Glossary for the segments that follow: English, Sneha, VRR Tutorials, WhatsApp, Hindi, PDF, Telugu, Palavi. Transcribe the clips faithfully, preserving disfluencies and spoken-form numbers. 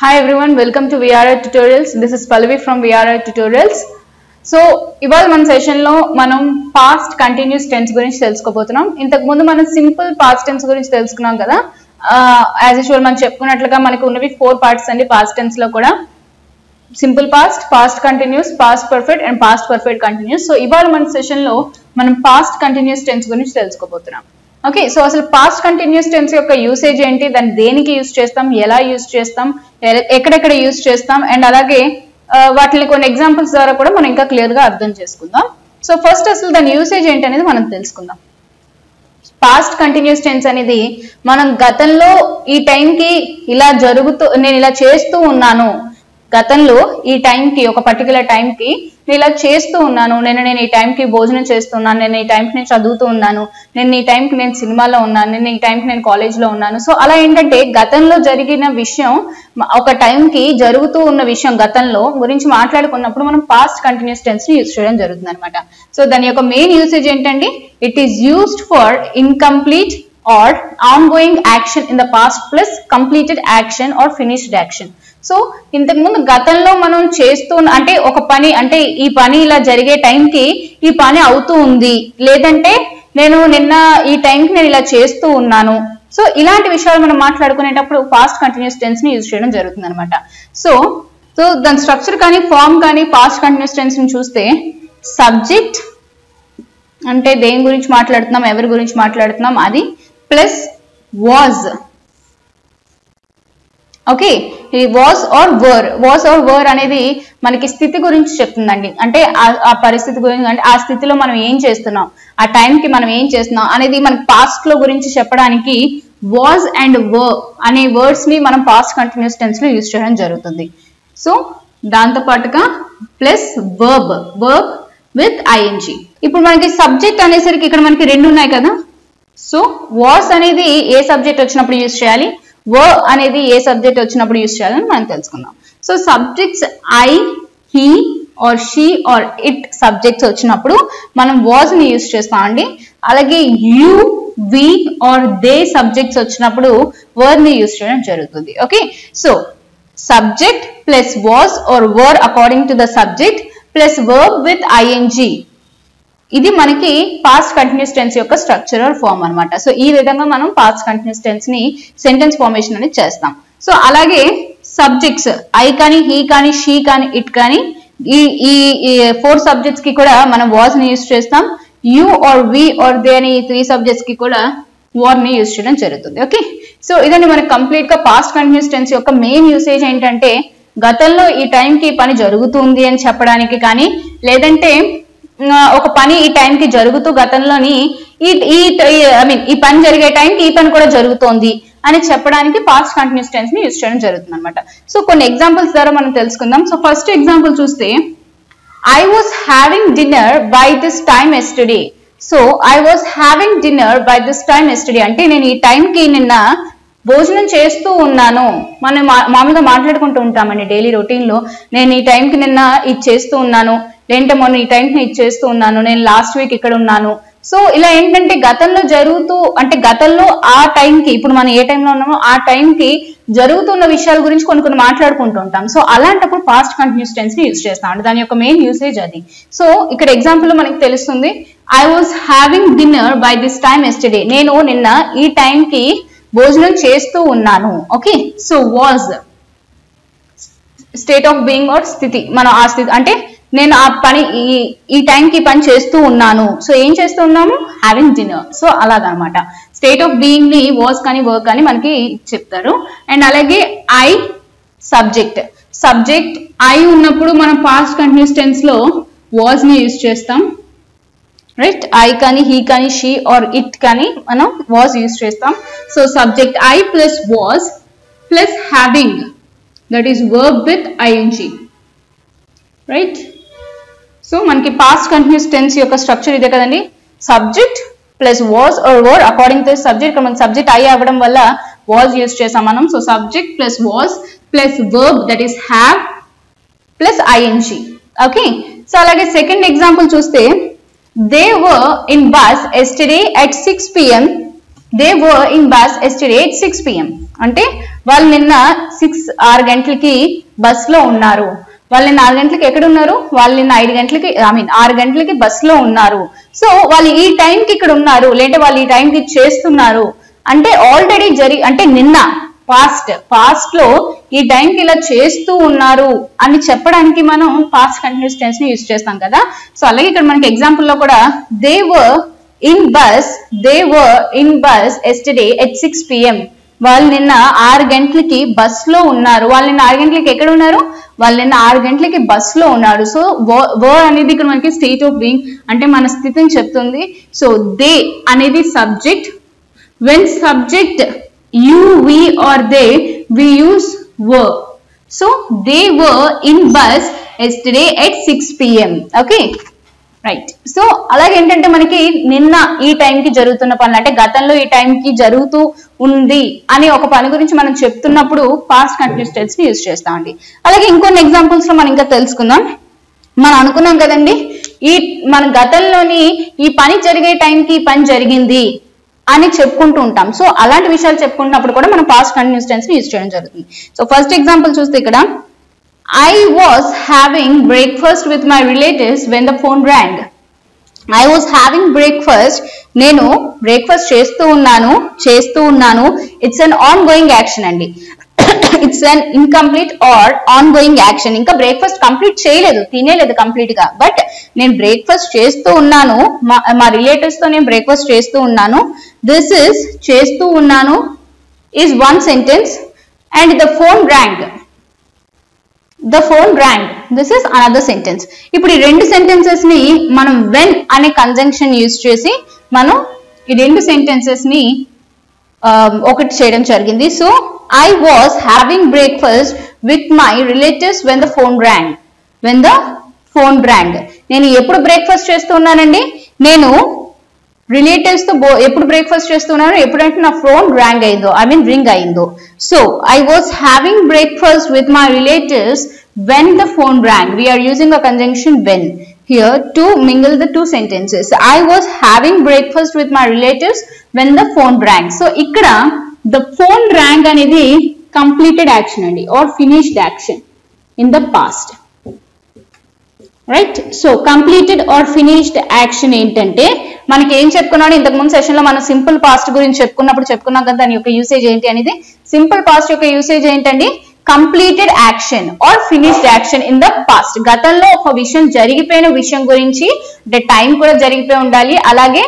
Hi everyone, welcome to V R R Tutorials. This is Palavi from V R R Tutorials. So, in this session, we will talk past continuous tense. We will talk simple past tense. Uh, as usual, we have four parts in past tense. Simple past, past continuous, past perfect and past perfect continuous. So, in this session, we will talk past continuous tense. Okay, so asal past continuous tense yokka usage enti, dan deniki use chestam, ela use chestam, ekkada ekkada use chestam and alage vatli konni examples dwara kuda manam inka clear ga ardham cheskundam. So first asal dan usage enti anedi manam telusukundam. Past continuous tense anedi manam gatanlo ee time ki ila jarugutu nenu ila chestu unnanu, gatanlo ee time ki oka particular time ki నేను ఇలా చేస్తూ ఉన్నాను, నేను నేను ఈ టైంకి భోజనం చేస్తున్నాను, నేను ఈ టైంకి నేను చదువుతూ ఉన్నాను, నేను ఈ టైంకి నేను సినిమాలో ఉన్నాను, నేను ఈ టైంకి నేను కాలేజ్లో ఉన్నాను. సో అలా ఏంటంటే గతంలో జరిగిన విషయం, ఒక టైంకి జరుగుతూ ఉన్న విషయం గతంలో గురించి మాట్లాడుకున్నప్పుడు మనం పాస్ట్ కంటిన్యూస్ టెన్స్ని యూజ్ చేయడం జరుగుతుంది అనమాట. సో దాని యొక్క మెయిన్ యూసేజ్ ఏంటంటే it is used for incomplete or ongoing action in the past plus completed action or finished action. So ఇంతకు ముందు గతంలో మనం చేస్తూ అంటే ఒక పని అంటే ఈ పని ఇలా జరిగే టైంకి ఈ పని అవుతూ ఉంది, లేదంటే నేను నిన్న ఈ టైంకి నేను ఇలా చేస్తూ ఉన్నాను. సో ఇలాంటి విషయాలు మనం మాట్లాడుకునేటప్పుడు పాస్ట్ కంటిన్యూస్ టెన్స్ ని యూజ్ చేయడం జరుగుతుంది అనమాట. సో సో దాని స్ట్రక్చర్ కానీ ఫామ్ కానీ పాస్ట్ కంటిన్యూస్ టెన్స్ ని చూస్తే సబ్జెక్ట్ అంటే దేని గురించి మాట్లాడుతున్నాం, ఎవరి గురించి మాట్లాడుతున్నాం అది plus was. Okay, was or were, was or were అనేది మనకి స్థితి గురించి చెప్తుందండి. అంటే ఆ పరిస్థితి గురించి, అంటే ఆ స్థితిలో మనం ఏం చేస్తున్నాం, ఆ టైంకి మనం ఏం చేస్తున్నాం అనేది మనకి పాస్ట్ లో గురించి చెప్పడానికి was and were అనే వర్డ్స్ ని మనం పాస్ట్ కంటిన్యూస్ టెన్స్ లో యూజ్ చేయడం జరుగుతుంది. సో దాంతో పాటుగా plus verb, verb with ING. ఇప్పుడు మనకి సబ్జెక్ట్ అనేసరికి ఇక్కడ మనకి రెండు ఉన్నాయి కదా. సో వాస్ అనేది ఏ సబ్జెక్ట్ వచ్చినప్పుడు యూజ్ చేయాలి, వర్ అనేది ఏ సబ్జెక్ట్ వచ్చినప్పుడు యూజ్ చేయాలని మనం తెలుసుకుందాం. So subjects I, he or she or it subjects వచ్చినప్పుడు మనం వాజ్ ని యూజ్ చేస్తామండి. అలాగే you, we are they subjects వచ్చినప్పుడు వర్ ని యూజ్ చేయడం జరుగుతుంది. Okay, so subject plus was or were according to the subject plus verb with ING, ఇది మనకి పాస్ట్ కంటిన్యూస్ టెన్స్ యొక్క స్ట్రక్చరల్ ఫామ్ అనమాట. సో ఈ విధంగా మనం పాస్ట్ కంటిన్యూస్ టెన్స్ ని సెంటెన్స్ ఫార్మేషన్ అనేది చేస్తాం. సో అలాగే సబ్జెక్ట్స్ ఐ కానీ, హీ కానీ, షీ కానీ, ఇట్ కానీ, ఈ ఈ ఫోర్ సబ్జెక్ట్స్ కి కూడా మనం వాజ్ ని యూజ్ చేస్తాం. You are we are they అని ఈ త్రీ సబ్జెక్ట్స్ కి కూడా వర్ ని యూజ్ చేయడం జరుగుతుంది. ఓకే, సో ఇదండి మనకి కంప్లీట్ గా పాస్ట్ కంటిన్యూస్ టెన్స్ యొక్క మెయిన్ యూసేజ్ ఏంటంటే గతంలో ఈ టైం కి పని జరుగుతుంది అని చెప్పడానికి కానీ, లేదంటే ఒక పని ఈ టైం కి జరుగుతూ గతంలోని ఈ ఈ ఐ మీన్ ఈ పని జరిగే టైంకి ఈ పని కూడా జరుగుతోంది అని చెప్పడానికి పాస్ట్ కంటిన్యూస్ టెన్స్ ని యూజ్ చేయడం జరుగుతుంది అనమాట. సో కొన్ని ఎగ్జాంపుల్స్ ద్వారా మనం తెలుసుకుందాం. సో ఫస్ట్ ఎగ్జాంపుల్ చూస్తే I was having dinner by this time yesterday. So I was having dinner by this time yesterday అంటే నేను ఈ టైంకి నిన్న భోజనం చేస్తూ ఉన్నాను. మనం మామూలుగా మాట్లాడుకుంటూ ఉంటామండి డైలీ రొటీన్ లో, నేను ఈ టైంకి నిన్న ఇది చేస్తూ ఉన్నాను, లేదంటే మొన్న ఈ టైంకి నేను ఇది చేస్తూ ఉన్నాను, నేను లాస్ట్ వీక్ ఇక్కడ ఉన్నాను. సో ఇలా ఏంటంటే గతంలో జరుగుతూ అంటే గతంలో ఆ టైంకి ఇప్పుడు మనం ఏ టైంలో ఉన్నామో ఆ టైంకి జరుగుతున్న విషయాల గురించి కొన్ని కొన్ని మాట్లాడుకుంటూ ఉంటాం. సో అలాంటప్పుడు పాస్ట్ కంటిన్యూస్ టెన్స్ ని యూజ్ చేస్తాం అంటే దాని యొక్క మెయిన్ యూసేజ్ అది. సో ఇక్కడ ఎగ్జాంపుల్ మనకి తెలుస్తుంది I was having dinner by this time yesterday, నేను నిన్న ఈ టైంకి భోజనం చేస్తూ ఉన్నాను. Okay, so was state of being or స్థితి, మనం ఆ స్థితి అంటే నేను ఆ పని ఈ ఈ టైంకి పని చేస్తూ ఉన్నాను. సో ఏం చేస్తూ ఉన్నాము, హ్యావింగ్ డిన్నర్. సో అలాగనమాట స్టేట్ ఆఫ్ బీయింగ్ ని వాజ్ కానీ వర్క్ కానీ మనకి చెప్తారు. అండ్ అలాగే ఐ సబ్జెక్ట్, సబ్జెక్ట్ ఐ ఉన్నప్పుడు మనం పాస్ట్ కంటిన్యూస్ టెన్స్ లో వాజ్ ని యూజ్ చేస్తాం. రైట్, ఐ కానీ, హీ కానీ, షీ ఆర్ ఇట్ కానీ మనం వాజ్ యూజ్ చేస్తాం. So subject I plus was plus having that is verb with ING. Right, so మనకి పాస్ట్ కంటిన్యూస్ టెన్స్ యొక్క స్ట్రక్చర్ ఇదే కదండి. Subject plus was or were according to subject, ఇక్కడ మనకి subject I అవ్వడం వల్ల వాజ్ యూజ్ చేస్తాం మనం. So subject plus was plus verb that is have plus ING. Okay, so అలాగే సెకండ్ ఎగ్జాంపుల్ చూస్తే they were in bus yesterday at six p m They were in bus yesterday at six p m అంటే వాళ్ళు నిన్న ఆరు గంటలకి bus లో ఉన్నారు. వాళ్ళు నిన్న ఆరు గంటలకి ఎక్కడ ఉన్నారు? వాళ్ళు నిన్న ఐదు గంటలకి ఐ మీన్ ఆరు గంటలకి బస్ లో ఉన్నారు. సో వాళ్ళు ఈ టైం కి ఇక్కడ ఉన్నారు, లేదంటే వాళ్ళు ఈ టైం కి చేస్తున్నారు అంటే ఆల్రెడీ జరి అంటే నిన్న పాస్ట్ పాస్ట్ లో ఈ టైం కి ఇలా చేస్తూ ఉన్నారు అని చెప్పడానికి మనం పాస్ట్ కంటిన్యూస్ టెన్స్ ని యూజ్ చేస్తాం కదా. సో అలాగే ఇక్కడ మనకి ఎగ్జాంపుల్ లో కూడా they were in bus they were in bus yesterday at six p m వాళ్ళు నిన్న ఆరు గంటలకి బస్ లో ఉన్నారు. వాళ్ళు నిన్న ఆరు గంటలకి ఎక్కడ ఉన్నారు? వాళ్ళు నిన్న ఆరు గంటలకి బస్ లో ఉన్నారు. సో వర్ అనేది ఇక్కడ మనకి స్టేట్ ఆఫ్ బీయింగ్ అంటే మన స్థితిని చెప్తుంది. సో దే అనేది subject. When subject you, we or they, we use were. So they were in bus yesterday at six p m okay, right. So అలాగే ఏంటంటే మనకి నిన్న ఈ టైం కి జరుగుతున్న పనులు అంటే గతంలో ఈ టైం కి జరుగుతూ ఉంది అని ఒక పని గురించి మనం చెప్తున్నప్పుడు పాస్ట్ కంటిన్యూస్ టెన్స్ ని యూజ్ చేస్తామండి. అలాగే ఇంకొన్ని ఎగ్జాంపుల్స్ లో మనం ఇంకా తెలుసుకుందాం. మనం అనుకున్నాం కదండి ఈ మన గతంలోని ఈ పని జరిగే టైంకి ఈ పని జరిగింది అని చెప్పుకుంటూ ఉంటాం. సో అలాంటి విషయాలు చెప్పుకుంటున్నప్పుడు కూడా మనం పాస్ట్ కంటిన్యూస్ టెన్స్ ని యూజ్ చేయడం జరుగుతుంది. సో ఫస్ట్ ఎగ్జాంపుల్ చూస్తే ఇక్కడ I was having breakfast with my relatives when the phone rang. I was having breakfast. నేను breakfast చేస్తూ ఉన్నాను చేస్తూ ఉన్నాను it's an ongoing action అండి. It's an incomplete or ongoing action. ఇంకా బ్రేక్ఫాస్ట్ కంప్లీట్ చేయలేదు, తినేలేదు కంప్లీట్ గా, బట్ నేను బ్రేక్ఫాస్ట్ చేస్తూ ఉన్నాను, మా రిలేటివ్స్ తో నేను బ్రేక్ఫాస్ట్ చేస్తూ ఉన్నాను. This is చేస్తూ ఉన్నాను is one sentence and the phone rang. The phone rang. This is another sentence. ఇప్పుడు ఈ రెండు సెంటెన్సెస్ ని మనం when అనే కంజంక్షన్ యూజ్ చేసి మనం ఈ రెండు సెంటెన్సెస్ ని ఒకటి చేయడం జరిగింది. So I was having breakfast with my relatives when the phone rang. When the phone rang. నేను ఎప్పుడు బ్రేక్ఫాస్ట్ చేస్తున్నానండి? నేను రిలేటివ్స్ తో ఎప్పుడు బ్రేక్ఫాస్ట్ చేస్తున్నాను, ఎప్పుడంటే నా ఫోన్ ర్యాంగ్ అయిందో ఐ మీన్ రింగ్ అయిందో. So I was having breakfast with my relatives when the phone rang. We're using a conjunction when here to mingle the two sentences. I was having breakfast with my relatives when the phone rang. So ఇక్కడ the phone rang అనేది completed action అండి or finished action in the past, right. So completed or finished action ఏంటంటే మనకి ఏం చెప్పుకున్నాడు ఇంతకు ముందు session లో మనం సింపుల్ పాస్ట్ గురించి చెప్పుకున్నప్పుడు చెప్పుకున్నాం కదా దాని యొక్క యూసేజ్ ఏంటి అనేది. సింపుల్ పాస్ట్ యొక్క యూసేజ్ ఏంటండి? Completed action or finished action in the past. గతంలో ఒక విషయం జరిగిపోయిన విషయం గురించి అంటే టైం కూడా జరిగిపోయి ఉండాలి, అలాగే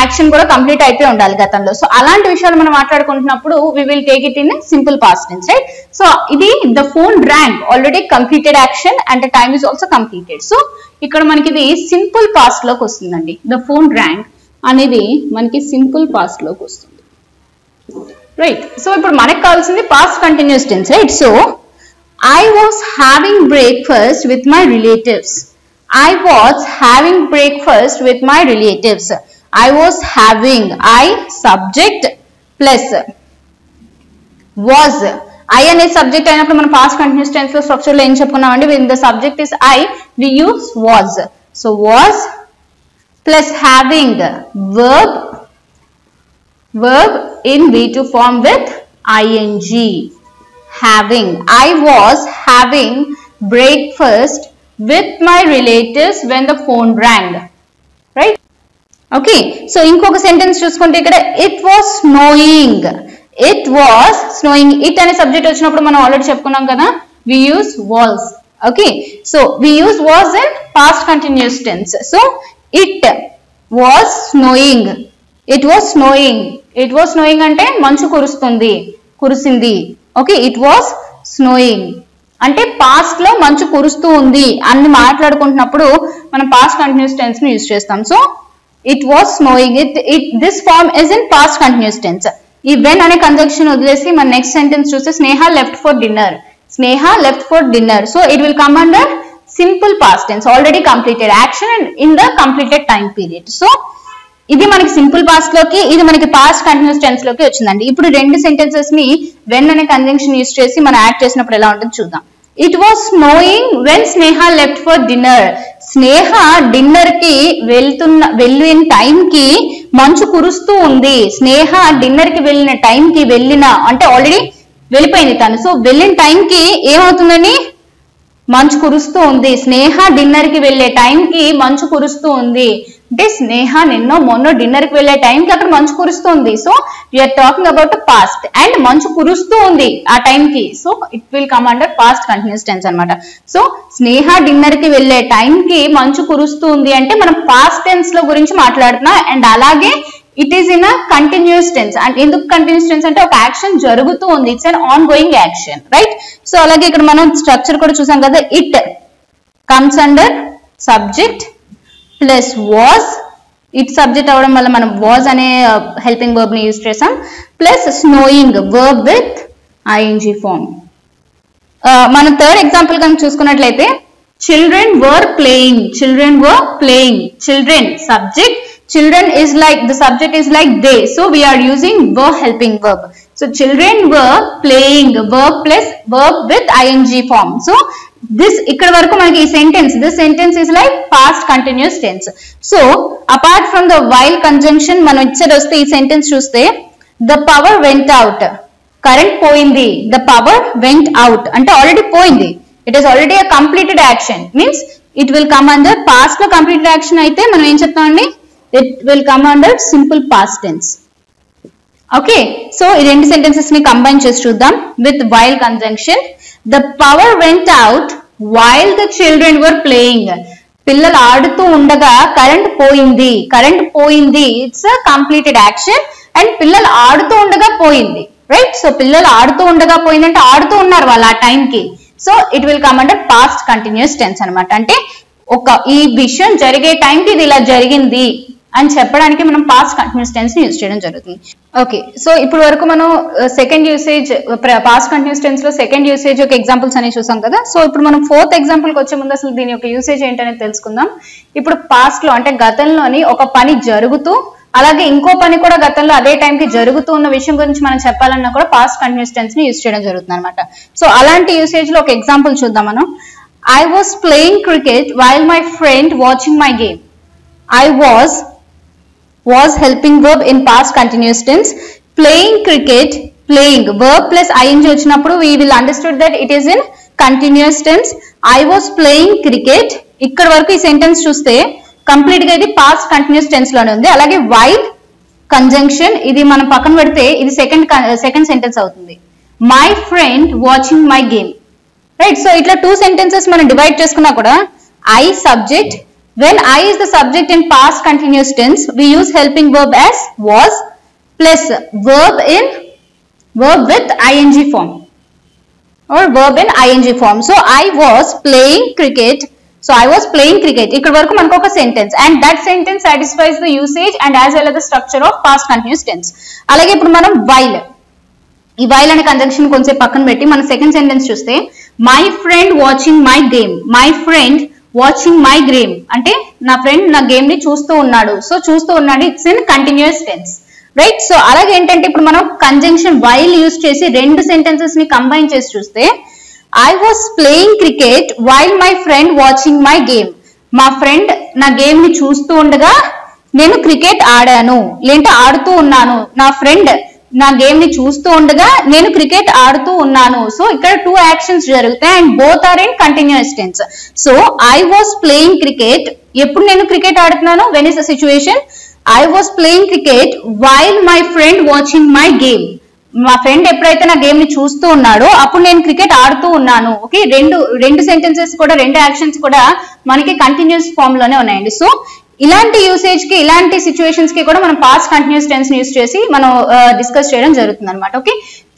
యాక్షన్ కూడా కంప్లీట్ అయిపోయి ఉండాలి గతంలో. సో అలాంటి విషయాలు మనం మాట్లాడుకుంటున్నప్పుడు we will take it in simple past tense, right. So ఇది the phone rang already completed action and time is also completed. So ఇక్కడ మనకి ఇది సింపుల్ పాస్ట్ లోకి వస్తుందండి. ద ఫోన్ ర్యాంగ్ అనేది మనకి సింపుల్ పాస్ట్ లోకి వస్తుంది, రైట్. సో ఇప్పుడు మనకు కావాల్సింది past continuous tense, right. So I was having breakfast with my relatives. I was having breakfast with my relatives. I was having, I subject plus was. I అనే subject అయినప్పుడు మనం past continuous tense లో structure లో ఏం చెప్పుకున్నామండి? When the subject is I, we use was. So was plus having verb verb in V two form with ing. Having. I was having breakfast with my relatives when the phone rang, right. Okay. So ఇంకొక sentence చూసుకుంటే ఇక్కడ it was snowing. It was snowing. It అనే subject వచ్చినప్పుడు మనం already చెప్పుకున్నాం కదా we use was. Okay. So we use was in past continuous tense. So it was snowing. It was snowing. It was snowing అంటే మంచు కురుస్తుంది, కురిసింది. Okay. It was snowing అంటే పాస్ట్ లో మంచు కురుస్తూ ఉంది అని మాట్లాడుకుంటున్నప్పుడు మనం పాస్ట్ కంటిన్యూస్ టెన్స్ ని యూజ్ చేస్తాం. So it was snowing. it it this form is in past continuous tense. Even ane conjunction odlesi man next sentence chuste Sneha left for dinner. Sneha left for dinner. So it will come under simple past tense, already completed action and in the completed time period. So ఇది మనకి simple past లోకి, ఇది మనకి past continuous tense లోకి వచ్చిందండి. ఇప్పుడు రెండు sentences ని వెన్ అనే కంజంక్షన్ యూజ్ చేసి మనం యాడ్ చేసినప్పుడు ఎలా ఉంటుందో చూద్దాం. It was snowing when Sneha left for dinner. Sneha dinner ki veltunna vellin time ki manchu kurustu undi. Sneha dinner ki vellina time ki vellina ante already vellipoyindi tanu. So vellin time ki em avutundani manchu kurustu undi. Sneha dinner ki velle time ki manchu kurustu undi. అంటే స్నేహ నిన్న మొన్న dinner కి వెళ్ళే టైంకి అక్కడ మంచు కురుస్తుంది. So we're talking about past and మంచు కురుస్తూ ఉంది ఆ టైంకి. So it will come under past continuous tense అన్నమాట. సో స్నేహ డిన్నర్ కి వెళ్ళే టైంకి మంచు కురుస్తుంది అంటే మనం పాస్ట్ టెన్స్ లో గురించి మాట్లాడుతున్నాం. అండ్ అలాగే it is in a continuous tense. And ఎందుకు కంటిన్యూస్ టెన్స్ అంటే ఒక యాక్షన్ జరుగుతూ ఉంది, it's an ongoing action, right? So అలాగే ఇక్కడ మనం స్ట్రక్చర్ కూడా చూసాం కదా. It comes under subject plus was. It subject అవడం వల్ల మనం వాజ్ అనే హెల్పింగ్ వర్బ్ ని యూజ్ చేసాం. Plus snowing verb with ING form. మన థర్డ్ ఎగ్జాంపుల్ కనుక చూసుకున్నట్లయితే children were playing. Children were playing. Children subject, children is like the subject is like they. So we're using were helping verb. So children were playing, verb plus verb with ING form. So this ikkada varaku manaki ee sentence, this sentence is like past continuous tense. So apart from the while conjunction manu ichchadu osthe ee sentence chuste the power went out, current poyindi, the power went out ante already poyindi, it is already a completed action, means it will come under past lo completed action aithe manu em cheptamandi it will come under simple past tense. Okay, so ee rendu sentences ni combine chesi chuddam with while conjunction. The power went out while the children were playing. పిల్లలు ఆడుతూ ఉండగా current పోయింది. Current పోయింది it's a completed action. And పిల్లలు ఆడుతూ ఉండగా పోయింది, right? So పిల్లలు ఆడుతూ ఉండగా పోయిందంటే ఆడుతూ ఉన్నారు వాళ్ళు ఆ టైంకి. So it will come under past continuous tense అనమాట. అంటే ఒక ఈ విషయం జరిగే టైంకి ఇది ఇలా జరిగింది అని చెప్పడానికి మనం పాస్ట్ కంటిన్యూస్ టెన్స్ ని యూజ్ చేయడం జరుగుతుంది. ఓకే, సో ఇప్పుడు వరకు మనం second usage, past continuous tense లో సెకండ్ యూసేజ్ యొక్క ఎగ్జాంపుల్స్ అనేవి చూసాం కదా. సో ఇప్పుడు మనం ఫోర్త్ ఎగ్జాంపుల్ కి వచ్చే ముందు అసలు దీని యొక్క యూసేజ్ ఏంటనేది తెలుసుకుందాం. ఇప్పుడు పాస్ట్ లో అంటే గతంలోని ఒక పని జరుగుతూ, అలాగే ఇంకో పని కూడా గతంలో అదే టైం కి జరుగుతూ ఉన్న విషయం గురించి మనం చెప్పాలన్నా కూడా పాస్ట్ కంటిన్యూస్ టెన్స్ ని యూజ్ చేయడం జరుగుతుంది అనమాట. సో అలాంటి యూసేజ్ లో ఒక ఎగ్జాంపుల్ చూద్దాం మనం. I was playing cricket while my friend watching my game. I was was helping verb in past continuous tense. Playing cricket, playing verb plus ing వచ్చినప్పుడు we will understood that it is in continuous tense. I was playing cricket. ఇక్కడ వరకు ఈ sentence చూస్తే complete గా ఇది past continuous tense లోనే ఉంది. అలాగే while కంజంక్షన్ ఇది మనం పక్కన పెడితే ఇది సెకండ్ సెకండ్ సెంటెన్స్ అవుతుంది. My friend watching my game, right? So ఇట్లా టూ సెంటెన్సెస్ మనం డివైడ్ చేసుకున్నా కూడా I subject, when I is the subject in past continuous tense we use helping verb as was plus verb in verb with ing form or verb in ing form. So I was playing cricket. So I was playing cricket. ikkada varaku manaku oka sentence and that sentence satisfies the usage and as well as the structure of past continuous tense. alage ippudu manam while ee while ane conjunction konse pakkana petti mana second sentence chuste my friend watching my game. My friend watching my game అంటే నా friend నా game ని చూస్తూ ఉన్నాడు. So చూస్తూ ఉన్నాడు it's in continuous tense, right? So అలాగే ఏంటంటే ఇప్పుడు మనం కంజంక్షన్ వైల్ యూజ్ చేసి రెండు సెంటెన్సెస్ ని కంబైన్ చేసి చూస్తే I was playing cricket while my friend watching my game. మా ఫ్రెండ్ నా గేమ్ ని చూస్తూ ఉండగా నేను క్రికెట్ ఆడాను, లేదంటే ఆడుతూ ఉన్నాను. నా ఫ్రెండ్ నా గేమ్ ని చూస్తూ ఉండగా నేను క్రికెట్ ఆడుతూ ఉన్నాను. సో ఇక్కడ టూ యాక్షన్స్ జరుగుతాయి and both are in continuous tense. So I was playing cricket, ఎప్పుడు నేను క్రికెట్ ఆడుతున్నాను, when is the situation. I was playing cricket while my friend watching my game. మా ఫ్రెండ్ ఎప్పుడైతే నా గేమ్ ని చూస్తూ ఉన్నాడో అప్పుడు నేను క్రికెట్ ఆడుతూ ఉన్నాను. ఓకే, రెండు రెండు సెంటెన్సెస్ కూడా రెండు యాక్షన్స్ కూడా మనకి కంటిన్యూస్ ఫామ్ లోనే ఉన్నాయండి. సో ఇలాంటి యూసేజ్ కి ఇలాంటి సిచ్యువేషన్స్ కి కూడా మనం పాస్ట్ కంటిన్యూస్ టెన్స్ యూజ్ చేసి మనం డిస్కస్ చేయడం జరుగుతుంది అనమాట. ఓకే,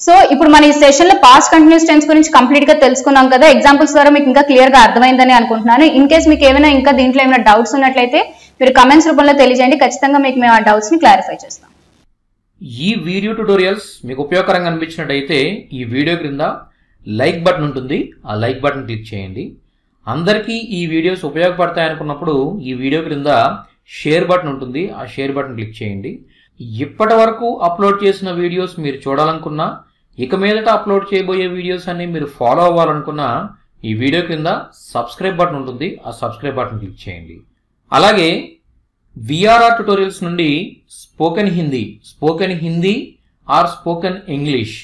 సో ఇప్పుడు మన ఈ సెషన్ లో పాస్ట్ కంటిన్యూస్ టెన్స్ గురించి కంప్లీట్ గా తెలుసుకున్నాం కదా. ఎగ్జాంపుల్స్ ద్వారా మీకు ఇంకా క్లియర్ గా అర్థమైందని అనుకుంటున్నాను. ఇన్ కేస్ మీకు ఏమైనా ఇంకా దీంట్లో ఏమైనా డౌట్స్ ఉన్నట్లయితే మీరు కమెంట్స్ రూపంలో తెలియజేయండి. ఖచ్చితంగా మీకు మేము ఆ డౌట్స్ ని క్లారిఫై చేస్తాం. ఈ వీడియో ట్యుటోరియల్స్ మీకు ఉపయోగకరంగా అనిపించినట్టయితే ఈ వీడియో క్రింద లైక్ బటన్ ఉంటుంది, ఆ లైక్ బటన్ క్లిక్ చేయండి. అందరికీ ఈ వీడియోస్ ఉపయోగపడతాయి అనుకున్నప్పుడు ఈ వీడియో క్రింద షేర్ బటన్ ఉంటుంది, ఆ షేర్ బటన్ క్లిక్ చేయండి. ఇప్పటి వరకు అప్లోడ్ చేసిన వీడియోస్ మీరు చూడాలనుకున్నా, ఇక మీదట అప్లోడ్ చేయబోయే వీడియోస్ అన్ని మీరు ఫాలో అవ్వాలనుకున్నా ఈ వీడియో కింద సబ్స్క్రైబ్ బటన్ ఉంటుంది, ఆ సబ్స్క్రైబ్ బటన్ క్లిక్ చేయండి. అలాగే విఆర్ఆర్ ట్యుటోరియల్స్ నుండి spoken Hindi, spoken Hindi or spoken English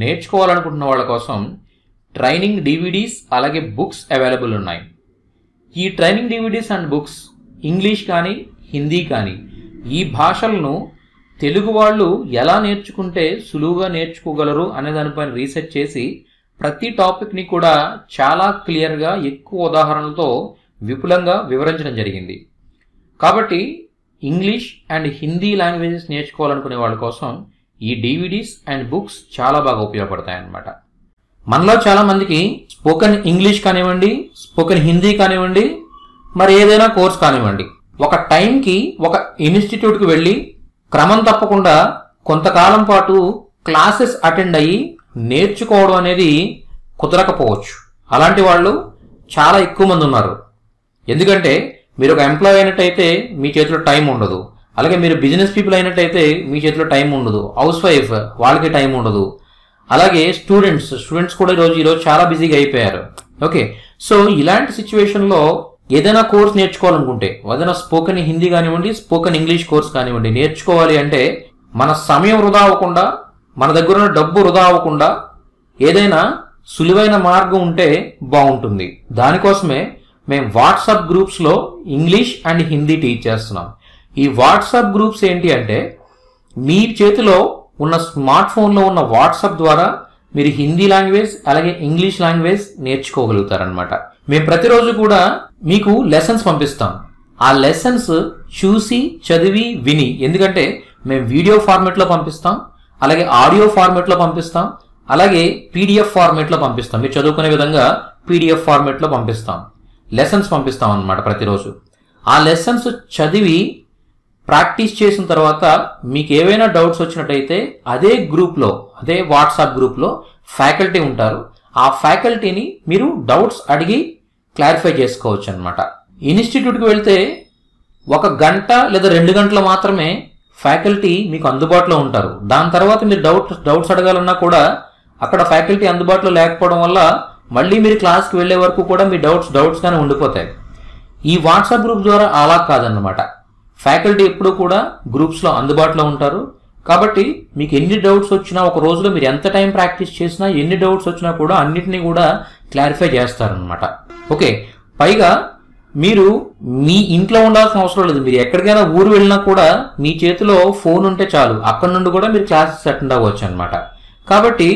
నేర్చుకోవాలనుకుంటున్న వాళ్ళ కోసం ట్రైనింగ్ డివిడీస్ అలాగే బుక్స్ అవైలబుల్ ఉన్నాయి. ఈ training DVDs and books English కానీ హిందీ కానీ ఈ భాషలను తెలుగు వాళ్ళు ఎలా నేర్చుకుంటే సులువుగా నేర్చుకోగలరు అనే దానిపైన రీసెర్చ్ చేసి ప్రతి టాపిక్ని కూడా చాలా క్లియర్గా ఎక్కువ ఉదాహరణలతో విపులంగా వివరించడం జరిగింది. కాబట్టి ఇంగ్లీష్ అండ్ హిందీ లాంగ్వేజెస్ నేర్చుకోవాలనుకునే వాళ్ళ కోసం ఈ డివిడీస్ అండ్ బుక్స్ చాలా బాగా ఉపయోగపడతాయి అన్నమాట. మనలో చాలామందికి స్పోకెన్ ఇంగ్లీష్ కానివ్వండి, స్పోకెన్ హిందీ కానివ్వండి, మరి ఏదైనా కోర్స్ కానివ్వండి, ఒక టైంకి ఒక ఇన్స్టిట్యూట్కి వెళ్ళి క్రమం తప్పకుండా కొంతకాలం పాటు క్లాసెస్ అటెండ్ అయ్యి నేర్చుకోవడం అనేది కుదరకపోవచ్చు. అలాంటి వాళ్ళు చాలా ఎక్కువ మంది ఉన్నారు. ఎందుకంటే మీరు ఒక ఎంప్లాయీ అయినట్టయితే మీ చేతిలో టైం ఉండదు, అలాగే మీరు బిజినెస్ పీపుల్ అయినట్టయితే మీ చేతిలో టైం ఉండదు, హౌస్ వైఫ్ వాళ్ళకి టైం ఉండదు, అలాగే స్టూడెంట్స్ స్టూడెంట్స్ కూడా ఈరోజు ఈరోజు చాలా బిజీగా అయిపోయారు. ఓకే, సో ఇలాంటి సిచ్యువేషన్లో ఏదైనా కోర్స్ నేర్చుకోవాలనుకుంటే, ఏదైనా స్పోకెన్ హిందీ కానివ్వండి, స్పోకెన్ ఇంగ్లీష్ కోర్స్ కానివ్వండి, నేర్చుకోవాలి అంటే మన సమయం వృధా అవ్వకుండా, మన దగ్గర ఉన్న డబ్బు వృధా అవ్వకుండా ఏదైనా సులువైన మార్గం ఉంటే బాగుంటుంది. దానికోసమే మేము వాట్సాప్ గ్రూప్స్లో ఇంగ్లీష్ అండ్ హిందీ టీచ్ చేస్తున్నాం. ఈ వాట్సాప్ గ్రూప్స్ ఏంటి అంటే, మీ చేతిలో ఉన్న స్మార్ట్ ఫోన్లో ఉన్న వాట్సాప్ ద్వారా మీరు హిందీ లాంగ్వేజ్ అలాగే ఇంగ్లీష్ లాంగ్వేజ్ నేర్చుకోగలుగుతారనమాట. మేము ప్రతిరోజు కూడా మీకు లెసన్స్ పంపిస్తాం. ఆ లెసన్స్ చూసి చదివి విని, ఎందుకంటే మేము వీడియో ఫార్మేట్లో పంపిస్తాం, అలాగే ఆడియో ఫార్మేట్లో పంపిస్తాం, అలాగే పీడిఎఫ్ ఫార్మేట్లో పంపిస్తాం. మీరు చదువుకునే విధంగా పీడిఎఫ్ ఫార్మేట్లో పంపిస్తాం, లెసన్స్ పంపిస్తాం అన్నమాట ప్రతిరోజు. ఆ లెసన్స్ చదివి ప్రాక్టీస్ చేసిన తర్వాత మీకు ఏవైనా డౌట్స్ వచ్చినట్టయితే అదే గ్రూప్లో, అదే వాట్సాప్ గ్రూప్లో ఫ్యాకల్టీ ఉంటారు. ఆ ఫ్యాకల్టీని మీరు డౌట్స్ అడిగి క్లారిఫై చేసుకోవచ్చు అనమాట. ఇన్స్టిట్యూట్కి వెళ్తే ఒక గంట లేదా రెండు గంటలు మాత్రమే ఫ్యాకల్టీ మీకు అందుబాటులో ఉంటారు. దాని తర్వాత మీరు డౌట్స్ డౌట్స్ అడగాలన్నా కూడా అక్కడ ఫ్యాకల్టీ అందుబాటులో లేకపోవడం వల్ల మళ్ళీ మీరు క్లాస్కి వెళ్ళే వరకు కూడా మీ డౌట్స్ డౌట్స్గానే ఉండిపోతాయి. ఈ వాట్సాప్ గ్రూప్ ద్వారా అలా కాదన్నమాట. ఫ్యాకల్టీ ఎప్పుడూ కూడా గ్రూప్స్లో అందుబాటులో ఉంటారు. కాబట్టి మీకు ఎన్ని డౌట్స్ వచ్చినా, ఒక రోజులో మీరు ఎంత టైం ప్రాక్టీస్ చేసినా, ఎన్ని డౌట్స్ వచ్చినా కూడా అన్నిటినీ కూడా క్లారిఫై చేస్తారనమాట. ఓకే, పైగా మీరు మీ ఇంట్లో ఉండాల్సిన అవసరం లేదు. మీరు ఎక్కడికైనా ఊరు వెళ్ళినా కూడా మీ చేతిలో ఫోన్ ఉంటే చాలు, అక్కడ నుండి కూడా మీరు క్లాసెస్ అటెండ్ అవ్వచ్చు అనమాట. కాబట్టి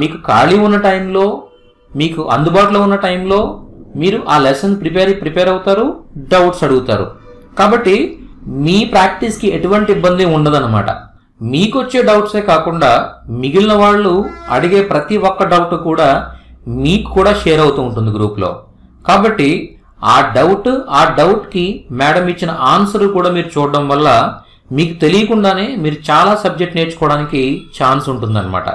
మీకు ఖాళీ ఉన్న టైంలో, మీకు అందుబాటులో ఉన్న టైంలో మీరు ఆ లెసన్ ప్రిపేర్ ప్రిపేర్ అవుతారు, డౌట్స్ అడుగుతారు. కాబట్టి మీ ప్రాక్టీస్కి ఎటువంటి ఇబ్బంది ఉండదన్నమాట. మీకు వచ్చే డౌట్సే కాకుండా మిగిలిన వాళ్ళు అడిగే ప్రతి ఒక్క డౌట్ కూడా మీకు కూడా షేర్ అవుతూ ఉంటుంది గ్రూప్లో. కాబట్టి ఆ డౌట్ ఆ డౌట్కి మేడం ఇచ్చిన ఆన్సర్ కూడా మీరు చూడడం వల్ల మీకు తెలియకుండానే మీరు చాలా సబ్జెక్ట్ నేర్చుకోవడానికి ఛాన్స్ ఉంటుందన్నమాట.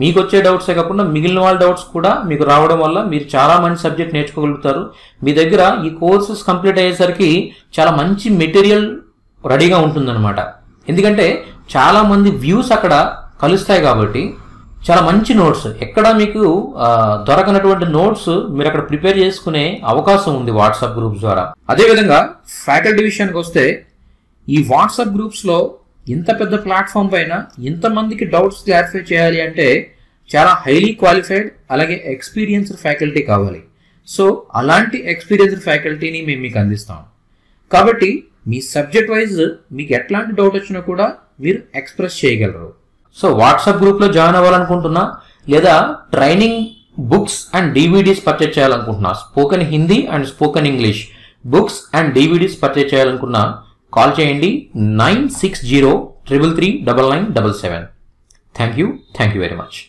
మీకు వచ్చే డౌట్సే కాకుండా మిగిలిన వాళ్ళ డౌట్స్ కూడా మీకు రావడం వల్ల మీరు చాలా మంచి సబ్జెక్ట్ నేర్చుకోగలుగుతారు. మీ దగ్గర ఈ కోర్సెస్ కంప్లీట్ అయ్యేసరికి చాలా మంచి మెటీరియల్ రెడీగా ఉంటుందన్నమాట. ఎందుకంటే చాలామంది వ్యూస్ అక్కడ కలుస్తాయి కాబట్టి చాలా మంచి నోట్స్, ఎక్కడ మీకు దొరకనటువంటి నోట్స్ మీరు అక్కడ ప్రిపేర్ చేసుకునే అవకాశం ఉంది వాట్సాప్ గ్రూప్స్ ద్వారా. అదేవిధంగా ఫ్యాకల్టీ విషయానికి వస్తే, ఈ వాట్సాప్ గ్రూప్స్లో ఇంత పెద్ద ప్లాట్ఫామ్ పైన ఇంతమందికి డౌట్స్ క్లారిఫై చేయాలి అంటే చాలా హైలీ క్వాలిఫైడ్ అలాగే ఎక్స్పీరియన్స్డ్ ఫ్యాకల్టీ కావాలి. సో అలాంటి ఎక్స్పీరియన్స్డ్ ఫ్యాకల్టీని మేము మీకు అందిస్తాం. కాబట్టి మీ సబ్జెక్ట్ వైజ్ మీకు ఎట్లాంటి డౌట్ వచ్చినా కూడా మీరు ఎక్స్ప్రెస్ చేయగలరు. సో వాట్సాప్ గ్రూప్లో జాయిన్ అవ్వాలనుకుంటున్నా, లేదా training books and DVDs purchase చేయాలనుకుంటున్నా, spoken Hindi and spoken English books and DVDs purchase చేయాలనుకున్నా, కాల్ చేయండి nine six zero triple three double nine double seven. Thank you thank you very much.